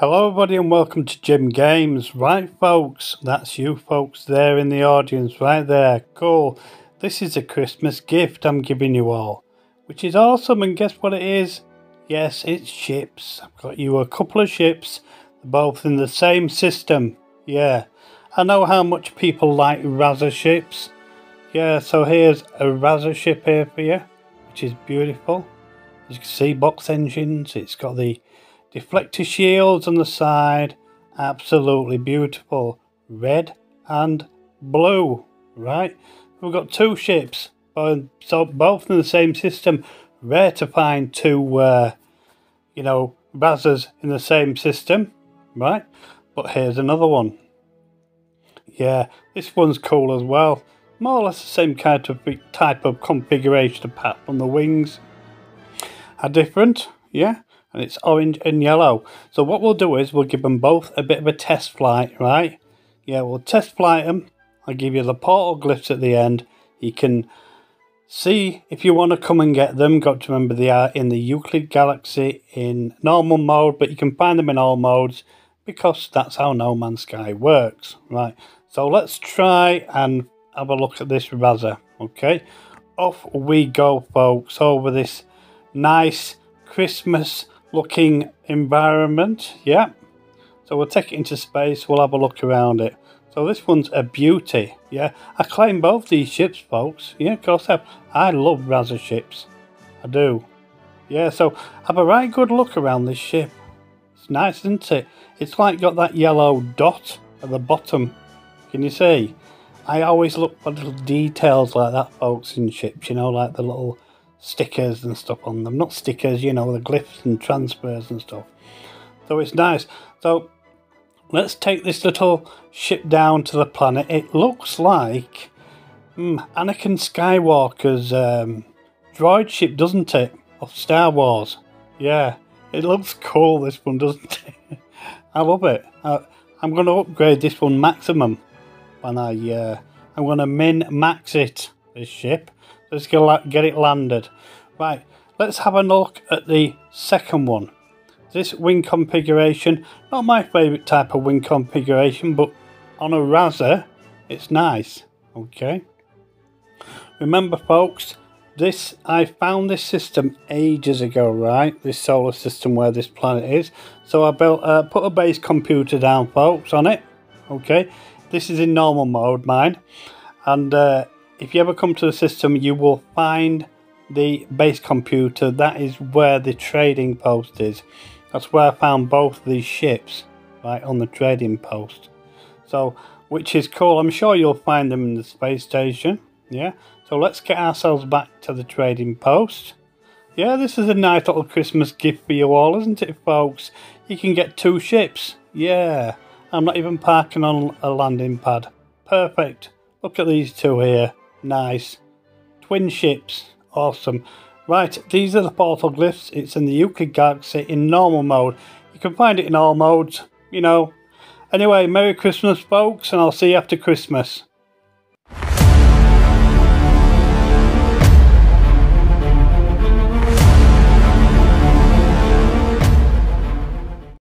Hello everybody and welcome to Jim Games. Right folks, that's you folks there in the audience right there. Cool. This is a Christmas gift I'm giving you all, which is awesome, and guess what it is? Yes, it's ships. I've got you a couple of ships, both in the same system. Yeah, I know how much people like Raza ships. Yeah, so here's a Raza ship here for you, which is beautiful. As you can see, box engines, it's got the deflector shields on the side, absolutely beautiful, red and blue. Right, we've got two ships, so both in the same system. Rare to find two you know, Razas in the same system, right? But here's another one. Yeah, this one's cool as well, more or less the same type of configuration apart from the wings are different. Yeah, and it's orange and yellow. So what we'll do is we'll give them both a bit of a test flight, right? Yeah, we'll test flight them. I'll give you the portal glyphs at the end. You can see if you want to come and get them. Got to remember they are in the Euclid Galaxy in normal mode, but you can find them in all modes because that's how No Man's Sky works, right? So let's try and have a look at this Raza, okay? Off we go, folks, over this nice Christmas looking environment. Yeah, so we'll take it into space, we'll have a look around it. So this one's a beauty. Yeah, I claim both these ships, folks. Yeah, of course I love Raza ships, I do. Yeah, so have a right good look around this ship. It's nice, isn't it? It's like got that yellow dot at the bottom, can you see? I always look for little details like that, folks, in ships, you know, like the little stickers and stuff on them. Not stickers, you know, the glyphs and transfers and stuff. So it's nice. So let's take this little ship down to the planet. It looks like Anakin Skywalker's droid ship, doesn't it, of Star Wars? Yeah, it looks cool, this one, doesn't it? I love it. I'm going to upgrade this one maximum when I'm going to min-max it, this ship. Let's get it landed. Right, let's have a look at the second one. This wing configuration, not my favourite type of wing configuration, but on a Raza, it's nice. Okay. Remember, folks, this, I found this system ages ago, right? This solar system where this planet is. So I built, put a base computer down, folks, on it. Okay. This is in normal mode, mine, and if you ever come to the system, you will find the base computer. That is where the trading post is. That's where I found both these ships, right, on the trading post. So, which is cool. I'm sure you'll find them in the space station. Yeah. So let's get ourselves back to the trading post. Yeah, this is a nice little Christmas gift for you all, isn't it, folks? You can get two ships. Yeah. I'm not even parking on a landing pad. Perfect. Look at these two here. Nice. Twin ships. Awesome. Right, these are the portal glyphs. It's in the Euclid Galaxy in normal mode. You can find it in all modes, you know. Anyway, Merry Christmas, folks, and I'll see you after Christmas.